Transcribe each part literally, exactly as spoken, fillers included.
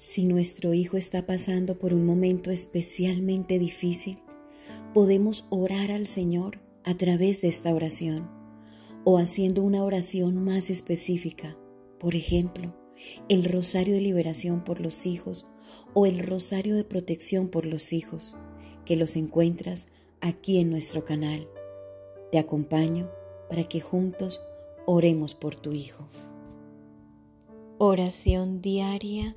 Si nuestro hijo está pasando por un momento especialmente difícil, podemos orar al Señor a través de esta oración o haciendo una oración más específica, por ejemplo, el rosario de liberación por los hijos o el rosario de protección por los hijos, que los encuentras aquí en nuestro canal. Te acompaño para que juntos oremos por tu hijo. Oración diaria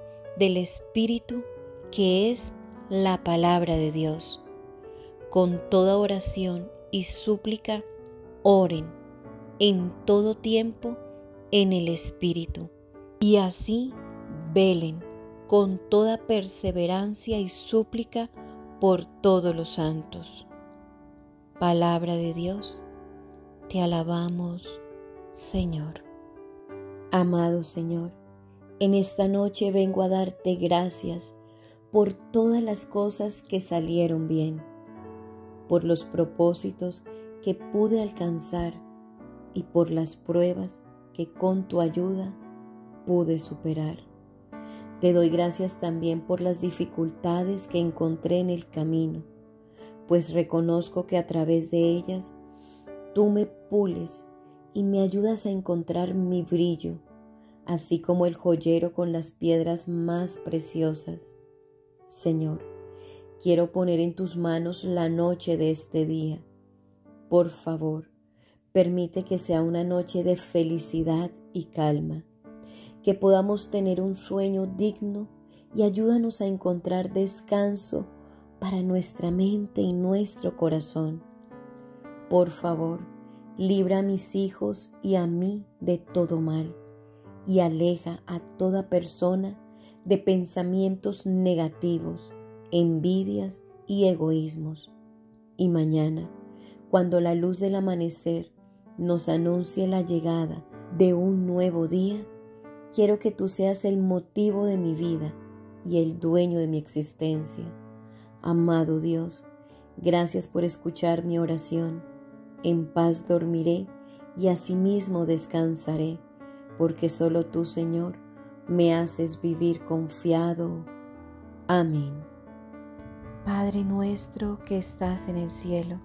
del Espíritu, que es la palabra de Dios. Con toda oración y súplica, oren en todo tiempo en el Espíritu. Y así velen con toda perseverancia y súplica por todos los santos. Palabra de Dios, te alabamos, Señor. Amado Señor, en esta noche vengo a darte gracias por todas las cosas que salieron bien, por los propósitos que pude alcanzar y por las pruebas que con tu ayuda pude superar. Te doy gracias también por las dificultades que encontré en el camino, pues reconozco que a través de ellas tú me pules y me ayudas a encontrar mi brillo, así como el joyero con las piedras más preciosas. Señor, quiero poner en tus manos la noche de este día. Por favor, permite que sea una noche de felicidad y calma, que podamos tener un sueño digno y ayúdanos a encontrar descanso para nuestra mente y nuestro corazón. Por favor, libra a mis hijos y a mí de todo mal y aleja a toda persona de pensamientos negativos, envidias y egoísmos. Y mañana, cuando la luz del amanecer nos anuncie la llegada de un nuevo día, quiero que tú seas el motivo de mi vida y el dueño de mi existencia. Amado Dios, gracias por escuchar mi oración. En paz dormiré y asimismo descansaré, porque solo tú, Señor, me haces vivir confiado. Amén. Padre nuestro que estás en el cielo,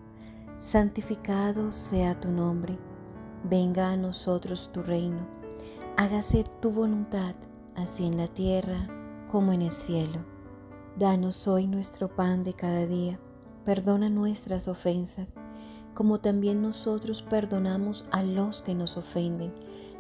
santificado sea tu nombre. Venga a nosotros tu reino. Hágase tu voluntad, así en la tierra como en el cielo. Danos hoy nuestro pan de cada día. Perdona nuestras ofensas, como también nosotros perdonamos a los que nos ofenden.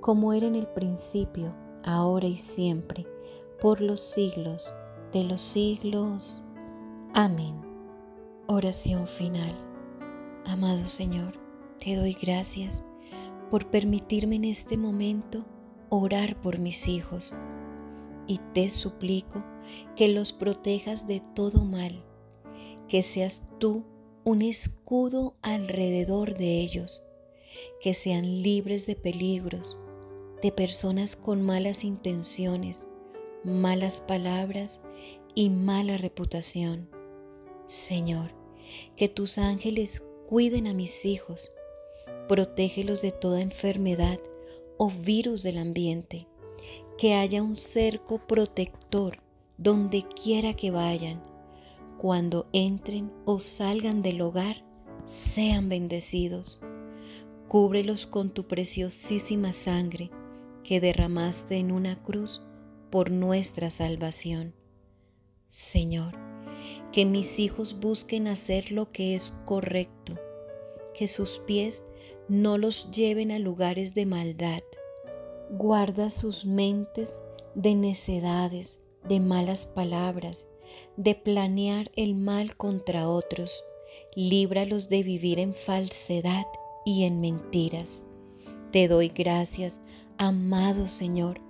como era en el principio, ahora y siempre, por los siglos de los siglos. Amén. Oración final. Amado Señor, te doy gracias por permitirme en este momento orar por mis hijos, y te suplico que los protejas de todo mal, que seas tú un escudo alrededor de ellos, que sean libres de peligros, de personas con malas intenciones, malas palabras y mala reputación. Señor, que tus ángeles cuiden a mis hijos, protégelos de toda enfermedad o virus del ambiente, que haya un cerco protector donde quiera que vayan. Cuando entren o salgan del hogar, sean bendecidos. Cúbrelos con tu preciosísima sangre que derramaste en una cruz por nuestra salvación. Señor, que mis hijos busquen hacer lo que es correcto, que sus pies no los lleven a lugares de maldad. Guarda sus mentes de necedades, de malas palabras, de planear el mal contra otros. Líbralos de vivir en falsedad y en mentiras. Te doy gracias, amado Señor,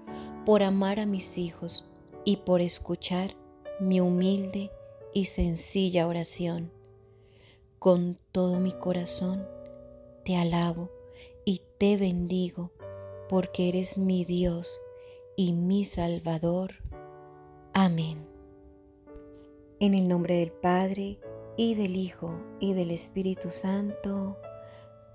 por amar a mis hijos y por escuchar mi humilde y sencilla oración. Con todo mi corazón te alabo y te bendigo, porque eres mi Dios y mi Salvador. Amén. En el nombre del Padre, y del Hijo, y del Espíritu Santo.